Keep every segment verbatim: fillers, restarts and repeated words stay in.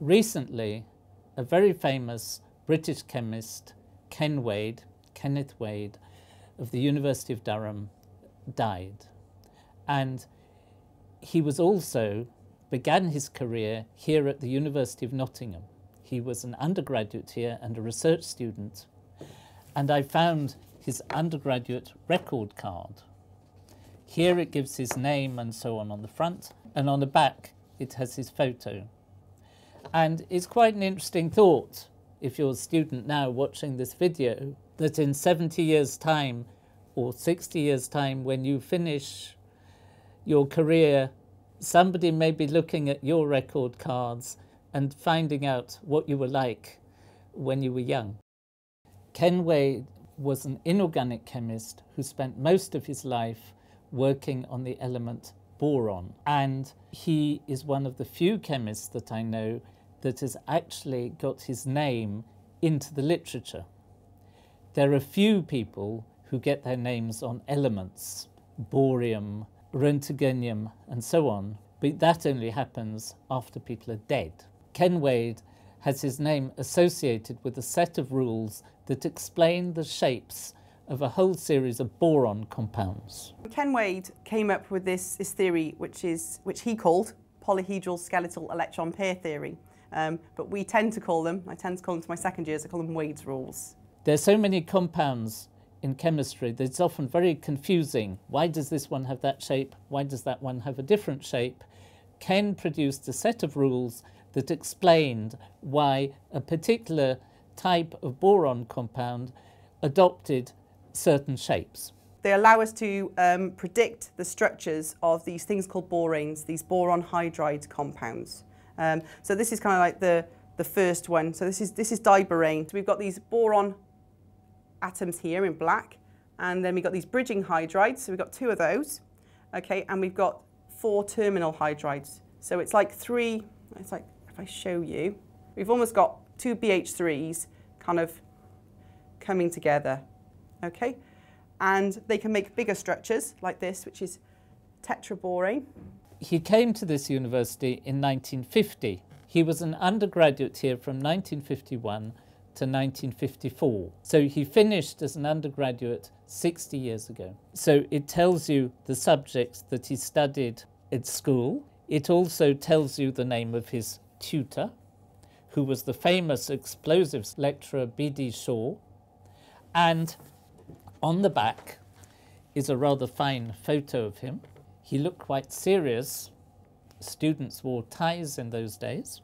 recently, a very famous British chemist, Ken Wade, Kenneth Wade, of the University of Durham, died. And he was also, began his career here at the University of Nottingham. He was an undergraduate here and a research student. And I found his undergraduate record card. Here it gives his name and so on on the front, and on the back it has his photo. And it's quite an interesting thought, if you're a student now watching this video, that in seventy years' time or sixty years' time, when you finish your career, somebody may be looking at your record cards and finding out what you were like when you were young. Ken Wade was an inorganic chemist who spent most of his life working on the element boron. And he is one of the few chemists that I know that has actually got his name into the literature. There are few people who get their names on elements, borium, roentgenium, and so on, but that only happens after people are dead. Ken Wade has his name associated with a set of rules that explain the shapes of a whole series of boron compounds. Ken Wade came up with this, this theory, which, is, which he called polyhedral skeletal electron pair theory. Um, but we tend to call them, I tend to call them to my second years, I call them Wade's rules. There's so many compounds in chemistry that it's often very confusing. Why does this one have that shape? Why does that one have a different shape? Ken produced a set of rules that explained why a particular type of boron compound adopted certain shapes. They allow us to um, predict the structures of these things called boranes, these boron hydride compounds. Um, so this is kind of like the, the first one. So this is, this is diborane. So we've got these boron atoms here in black, and then we've got these bridging hydrides, so we've got two of those, okay, and we've got four terminal hydrides. So it's like three, it's like, if I show you, we've almost got two B H threes kind of coming together. Okay, and they can make bigger structures like this, which is tetraborane. He came to this university in nineteen fifty. He was an undergraduate here from nineteen fifty-one to nineteen fifty-four. So he finished as an undergraduate sixty years ago. So it tells you the subjects that he studied at school. It also tells you the name of his tutor, who was the famous explosives lecturer B D Shaw. And on the back is a rather fine photo of him. He looked quite serious. Students wore ties in those days.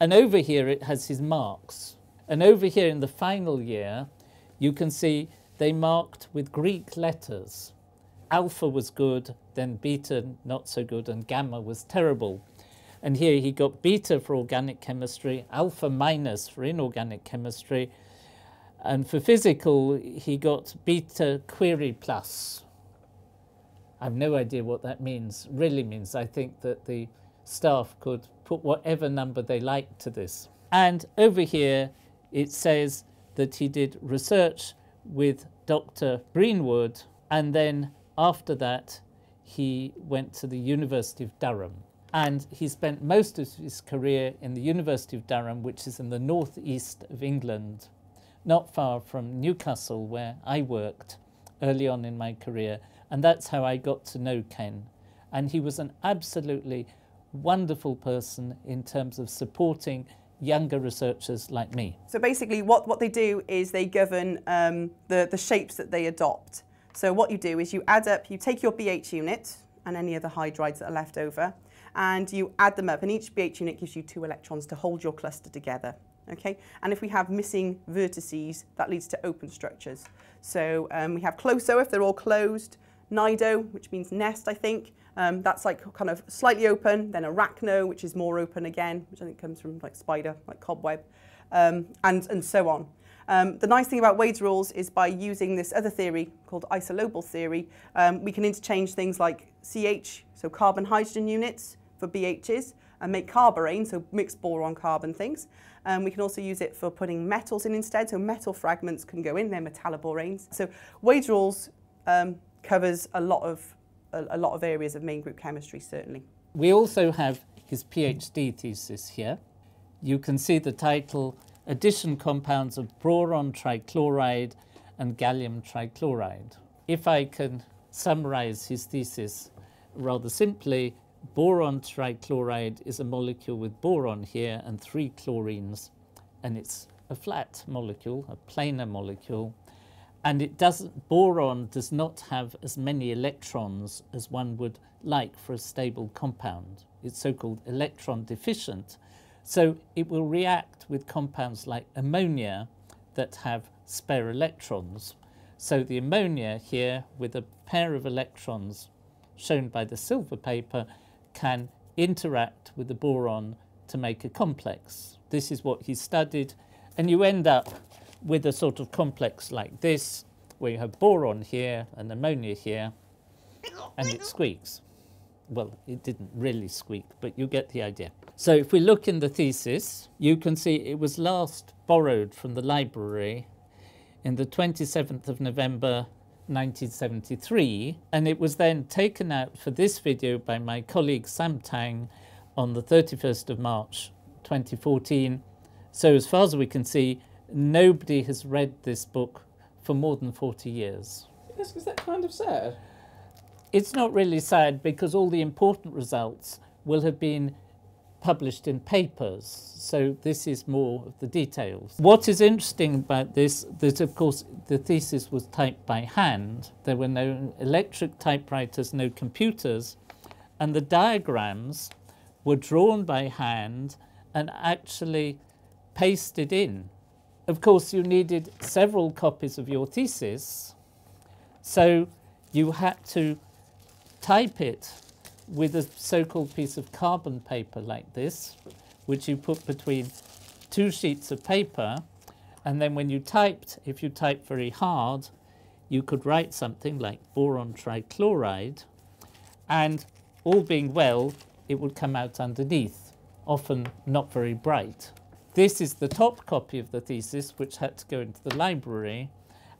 And over here it has his marks. And over here in the final year, you can see they marked with Greek letters. Alpha was good, then beta not so good, and gamma was terrible. And here he got beta for organic chemistry, alpha minus for inorganic chemistry, and for physical, he got beta query plus. I've no idea what that means, really means. I think that the staff could put whatever number they liked to this. And over here, it says that he did research with Doctor Breenwood, and then after that, he went to the University of Durham. And he spent most of his career in the University of Durham, which is in the northeast of England, not far from Newcastle, where I worked early on in my career. And that's how I got to know Ken. And he was an absolutely wonderful person in terms of supporting younger researchers like me. So basically what, what they do is they govern um, the, the shapes that they adopt. So what you do is you add up, you take your B H unit and any other hydrides that are left over, and you add them up, and each B H unit gives you two electrons to hold your cluster together. Okay, and if we have missing vertices, that leads to open structures. So um, we have Closo if they're all closed, Nido, which means nest, I think. Um, that's like kind of slightly open, then Arachno, which is more open again, which I think comes from like spider, like cobweb, um, and, and so on. Um, the nice thing about Wade's rules is by using this other theory called isolobal theory, um, we can interchange things like C H, so carbon hydrogen units for B H's, and make carborane, so mixed boron carbon things. Um, we can also use it for putting metals in instead, so metal fragments can go in, they're metalloboranes. So Wade's rules um, covers a lot of a, a lot of areas of main group chemistry, certainly. We also have his PhD thesis here. you can see the title, Addition Compounds of Boron Trichloride and Gallium Trichloride. If I can summarize his thesis rather simply, boron trichloride is a molecule with boron here and three chlorines, and it's a flat molecule, a planar molecule, and it doesn't, boron does not have as many electrons as one would like for a stable compound. It's so-called electron deficient, so it will react with compounds like ammonia that have spare electrons. So the ammonia here with a pair of electrons shown by the silver paper can interact with the boron to make a complex. This is what he studied, and you end up with a sort of complex like this, where you have boron here and ammonia here, and it squeaks. Well, it didn't really squeak, but you get the idea. So if we look in the thesis, you can see it was last borrowed from the library in the twenty-seventh of November nineteen seventy-three, and it was then taken out for this video by my colleague Sam Tang on the thirty-first of March twenty fourteen. So as far as we can see, nobody has read this book for more than forty years. Yes, is that kind of sad? It's not really sad, because all the important results will have been published in papers, so this is more of the details. What is interesting about this, that of course the thesis was typed by hand. There were no electric typewriters, no computers, and the diagrams were drawn by hand and actually pasted in. Of course, you needed several copies of your thesis, so you had to type it with a so-called piece of carbon paper like this, which you put between two sheets of paper, and then when you typed, if you typed very hard, you could write something like boron trichloride, and all being well, it would come out underneath, often not very bright. This is the top copy of the thesis, which had to go into the library,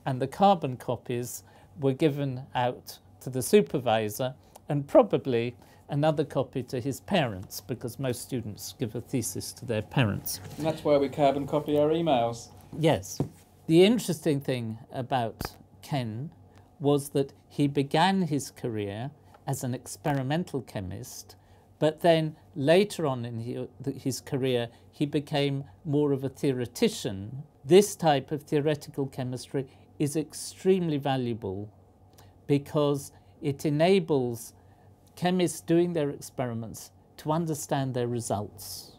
and the carbon copies were given out to the supervisor, and probably another copy to his parents, because most students give a thesis to their parents. And that's why we carbon copy our emails. Yes. The interesting thing about Ken was that he began his career as an experimental chemist, but then later on in his career he became more of a theoretician. This type of theoretical chemistry is extremely valuable because it enables chemists doing their experiments to understand their results.